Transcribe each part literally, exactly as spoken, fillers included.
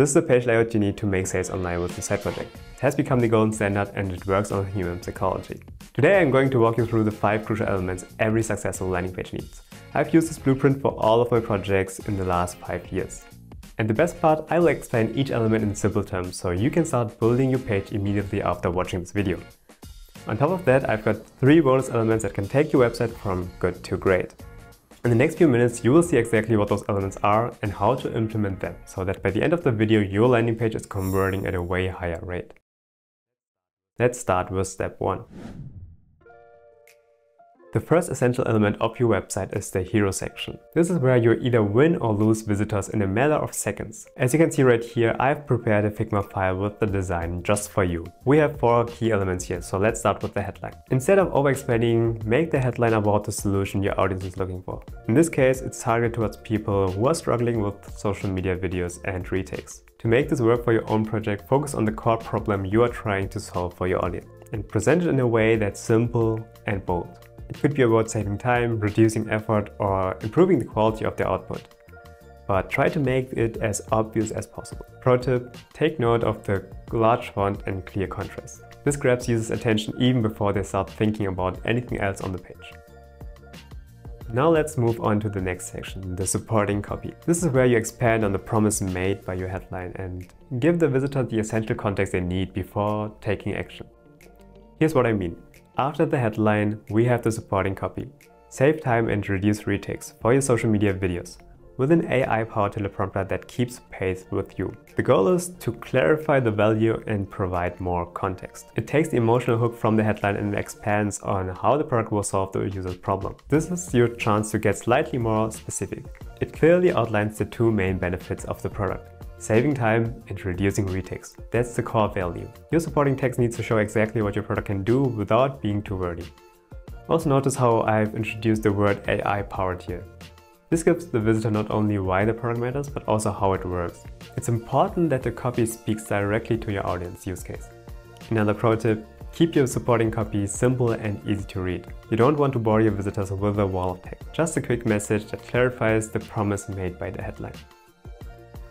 This is the page layout you need to make sales online with the side project. It has become the golden standard and it works on human psychology. Today I'm going to walk you through the five crucial elements every successful landing page needs. I've used this blueprint for all of my projects in the last five years. And the best part, I will explain each element in simple terms so you can start building your page immediately after watching this video. On top of that, I've got three bonus elements that can take your website from good to great. In the next few minutes, you will see exactly what those elements are and how to implement them, so that by the end of the video, your landing page is converting at a way higher rate. Let's start with step one. The first essential element of your website is the hero section. This is where you either win or lose visitors in a matter of seconds. As you can see right here, I've prepared a Figma file with the design just for you. We have four key elements here, so let's start with the headline. Instead of over-explaining, make the headline about the solution your audience is looking for. In this case, it's targeted towards people who are struggling with social media videos and retakes. To make this work for your own project, focus on the core problem you are trying to solve for your audience and present it in a way that's simple and bold. It could be about saving time, reducing effort, or improving the quality of their output. But try to make it as obvious as possible. Pro tip, take note of the large font and clear contrast. This grabs users' attention even before they start thinking about anything else on the page. Now let's move on to the next section, the supporting copy. This is where you expand on the promise made by your headline and give the visitor the essential context they need before taking action. Here's what I mean. After the headline, we have the supporting copy. Save time and reduce retakes for your social media videos with an A I-powered teleprompter that keeps pace with you. The goal is to clarify the value and provide more context. It takes the emotional hook from the headline and expands on how the product will solve the user's problem. This is your chance to get slightly more specific. It clearly outlines the two main benefits of the product. Saving time and reducing retakes. That's the core value. Your supporting text needs to show exactly what your product can do without being too wordy. Also notice how I've introduced the word A I powered here. This gives the visitor not only why the product matters, but also how it works. It's important that the copy speaks directly to your audience use case. Another pro tip, keep your supporting copy simple and easy to read. You don't want to bore your visitors with a wall of text. Just a quick message that clarifies the promise made by the headline.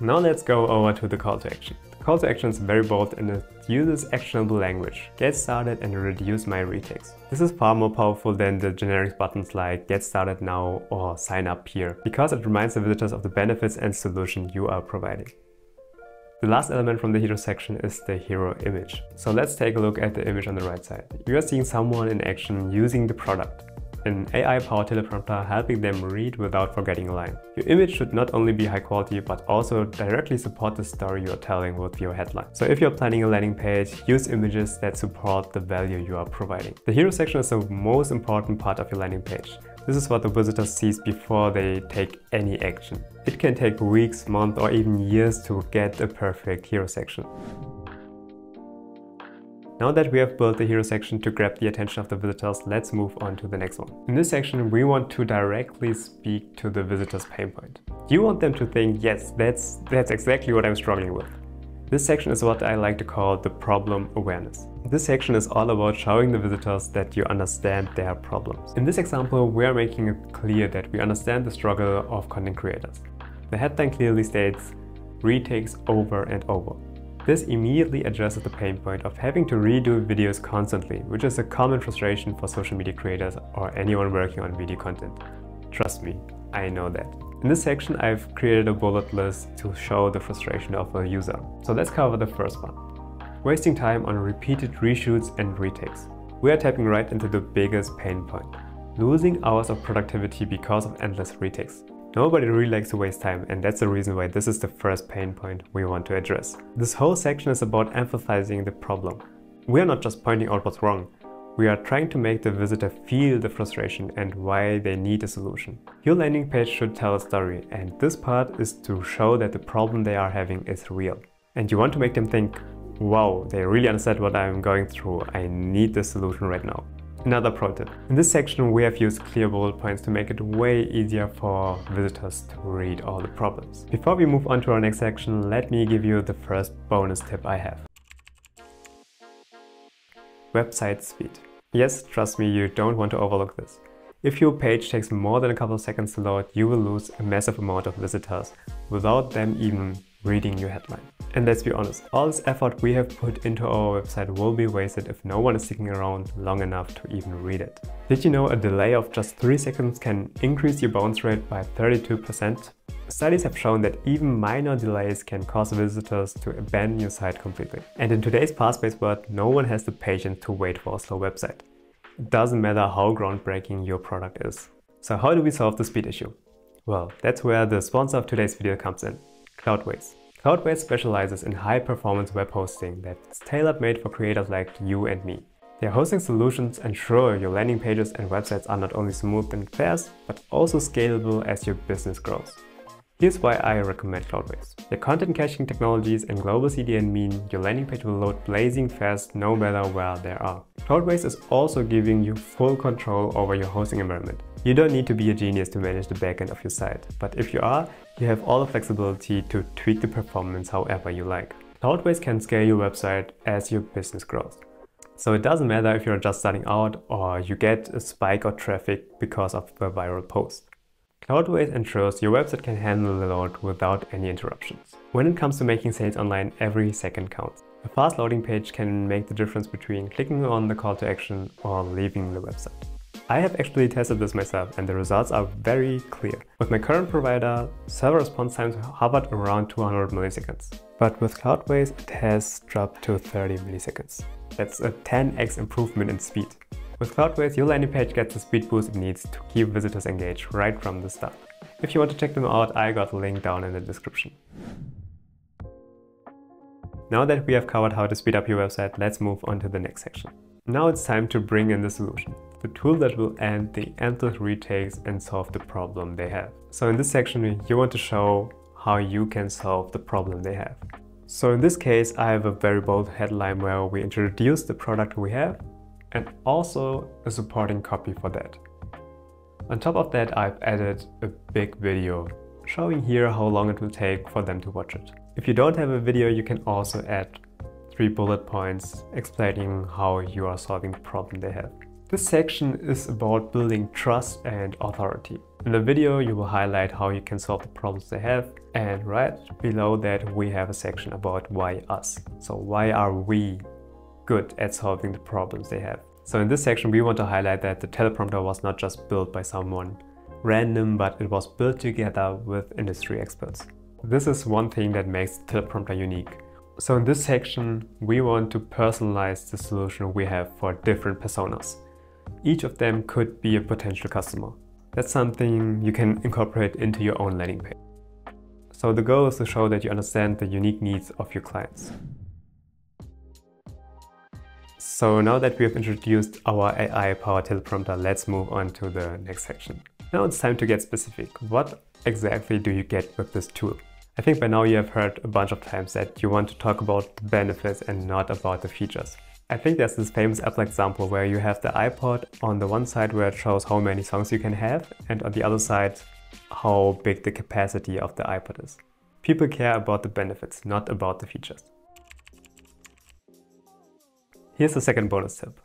Now let's go over to the call to action. The call to action is very bold and it uses actionable language. Get started and reduce my retakes. This is far more powerful than the generic buttons like get started now or sign up here, because it reminds the visitors of the benefits and solution you are providing. The last element from the hero section is the hero image. So let's take a look at the image on the right side. You are seeing someone in action using the product. An A I-powered teleprompter helping them read without forgetting a line. Your image should not only be high quality, but also directly support the story you are telling with your headline. So if you're planning a landing page, use images that support the value you are providing. The hero section is the most important part of your landing page. This is what the visitor sees before they take any action. It can take weeks, months, or even years to get a perfect hero section. Now that we have built the hero section to grab the attention of the visitors, let's move on to the next one. In this section, we want to directly speak to the visitor's pain point. You want them to think, yes, that's, that's exactly what I'm struggling with. This section is what I like to call the problem awareness. This section is all about showing the visitors that you understand their problems. In this example, we are making it clear that we understand the struggle of content creators. The headline clearly states, retakes over and over. This immediately addresses the pain point of having to redo videos constantly, which is a common frustration for social media creators or anyone working on video content. Trust me, I know that. In this section, I've created a bullet list to show the frustration of a user. So let's cover the first one. Wasting time on repeated reshoots and retakes. We are tapping right into the biggest pain point. Losing hours of productivity because of endless retakes. Nobody really likes to waste time, and that's the reason why this is the first pain point we want to address. This whole section is about emphasizing the problem. We are not just pointing out what's wrong. We are trying to make the visitor feel the frustration and why they need a solution. Your landing page should tell a story, and this part is to show that the problem they are having is real. And you want to make them think, wow, they really understand what I'm going through. I need this solution right now. Another pro tip. In this section, we have used clear bullet points to make it way easier for visitors to read all the problems. Before we move on to our next section, let me give you the first bonus tip I have. Website speed. Yes, trust me, you don't want to overlook this. If your page takes more than a couple of seconds to load, you will lose a massive amount of visitors without them even reading your headline. And let's be honest, all this effort we have put into our website will be wasted if no one is sticking around long enough to even read it. Did you know a delay of just three seconds can increase your bounce rate by thirty-two percent? Studies have shown that even minor delays can cause visitors to abandon your site completely. And in today's fast-paced world, no one has the patience to wait for a slow website. It doesn't matter how groundbreaking your product is. So how do we solve the speed issue? Well, that's where the sponsor of today's video comes in, Cloudways. Cloudways specializes in high-performance web hosting that's tailor-made for creators like you and me. Their hosting solutions ensure your landing pages and websites are not only smooth and fast, but also scalable as your business grows. Here's why I recommend Cloudways. Their content caching technologies and global C D N mean your landing page will load blazing fast no matter where they are. Cloudways is also giving you full control over your hosting environment. You don't need to be a genius to manage the backend of your site, but if you are, you have all the flexibility to tweak the performance however you like. Cloudways can scale your website as your business grows. So it doesn't matter if you're just starting out or you get a spike of traffic because of a viral post. Cloudways ensures your website can handle the load without any interruptions. When it comes to making sales online, every second counts. A fast loading page can make the difference between clicking on the call to action or leaving the website. I have actually tested this myself and the results are very clear. With my current provider, server response times hovered around two hundred milliseconds. But with Cloudways, it has dropped to thirty milliseconds. That's a ten X improvement in speed. With Cloudways, your landing page gets the speed boost it needs to keep visitors engaged right from the start. If you want to check them out, I got the link down in the description. Now that we have covered how to speed up your website, let's move on to the next section. Now it's time to bring in the solution, the tool that will end the endless retakes and solve the problem they have. So in this section, you want to show how you can solve the problem they have. So in this case, I have a very bold headline where we introduce the product we have, and also a supporting copy for that. On top of that, I've added a big video, showing here how long it will take for them to watch it. If you don't have a video, you can also add three bullet points explaining how you are solving the problem they have. This section is about building trust and authority. In the video, you will highlight how you can solve the problems they have, and right below that we have a section about why us. So why are we good at solving the problems they have. So in this section, we want to highlight that the teleprompter was not just built by someone random, but it was built together with industry experts. This is one thing that makes the teleprompter unique. So in this section, we want to personalize the solution we have for different personas. Each of them could be a potential customer. That's something you can incorporate into your own landing page. So the goal is to show that you understand the unique needs of your clients. So now that we have introduced our A I-powered teleprompter, let's move on to the next section. Now it's time to get specific. What exactly do you get with this tool? I think by now you have heard a bunch of times that you want to talk about the benefits and not about the features. I think there's this famous Apple example where you have the iPod on the one side where it shows how many songs you can have, and on the other side how big the capacity of the iPod is. People care about the benefits, not about the features. Here's the second bonus tip.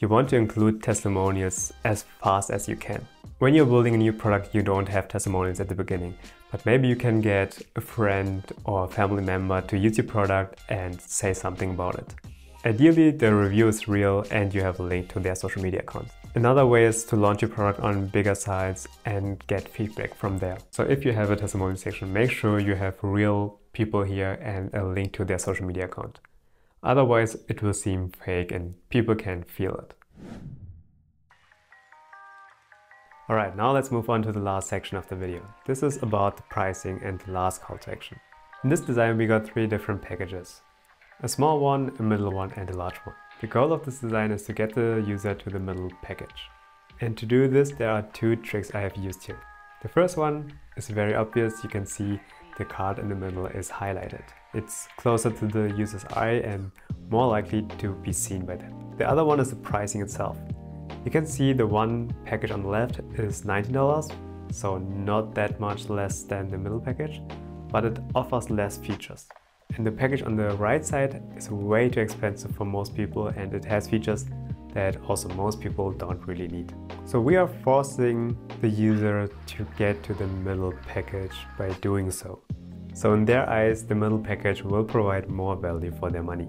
You want to include testimonials as fast as you can. When you're building a new product, you don't have testimonials at the beginning, but maybe you can get a friend or a family member to use your product and say something about it. Ideally, the review is real and you have a link to their social media accounts. Another way is to launch your product on bigger sites and get feedback from there. So if you have a testimonial section, make sure you have real people here and a link to their social media account. Otherwise, it will seem fake and people can feel it. Alright, now let's move on to the last section of the video. This is about the pricing and the last call to action. In this design, we got three different packages. A small one, a middle one, and a large one. The goal of this design is to get the user to the middle package. And to do this, there are two tricks I have used here. The first one is very obvious. You can see the card in the middle is highlighted. It's closer to the user's eye and more likely to be seen by them. The other one is the pricing itself. You can see the one package on the left is nineteen dollars, so not that much less than the middle package, but it offers less features. And the package on the right side is way too expensive for most people and it has features that also most people don't really need. So we are forcing the user to get to the middle package by doing so. So in their eyes, the middle package will provide more value for their money.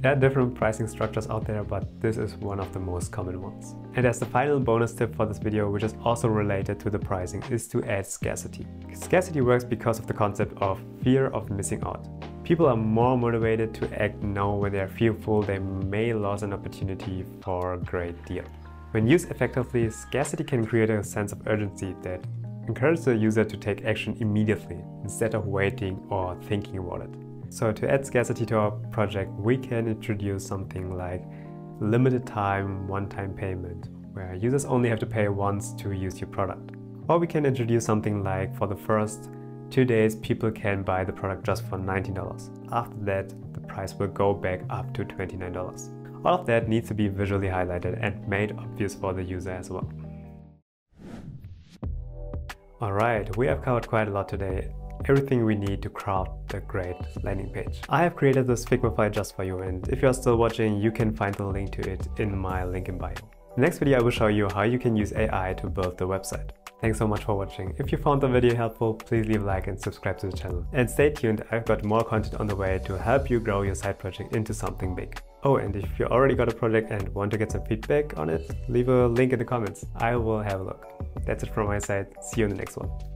There are different pricing structures out there, but this is one of the most common ones. And as the final bonus tip for this video, which is also related to the pricing, is to add scarcity. Scarcity works because of the concept of fear of missing out. People are more motivated to act now when they are fearful they may lose an opportunity for a great deal. When used effectively, scarcity can create a sense of urgency that encourages the user to take action immediately instead of waiting or thinking about it. So to add scarcity to our project, we can introduce something like limited time, one-time payment, where users only have to pay once to use your product. Or we can introduce something like, for the first two days, people can buy the product just for nineteen dollars. After that, the price will go back up to twenty-nine dollars. All of that needs to be visually highlighted and made obvious for the user as well. Alright, we have covered quite a lot today. Everything we need to craft the great landing page. I have created this Figma file just for you, and if you are still watching, you can find the link to it in my link in bio. In the next video, I will show you how you can use A I to build the website. Thanks so much for watching. If you found the video helpful, please leave a like and subscribe to the channel. And stay tuned, I've got more content on the way to help you grow your side project into something big. Oh, and if you already got a project and want to get some feedback on it, leave a link in the comments. I will have a look. That's it from my side. See you in the next one.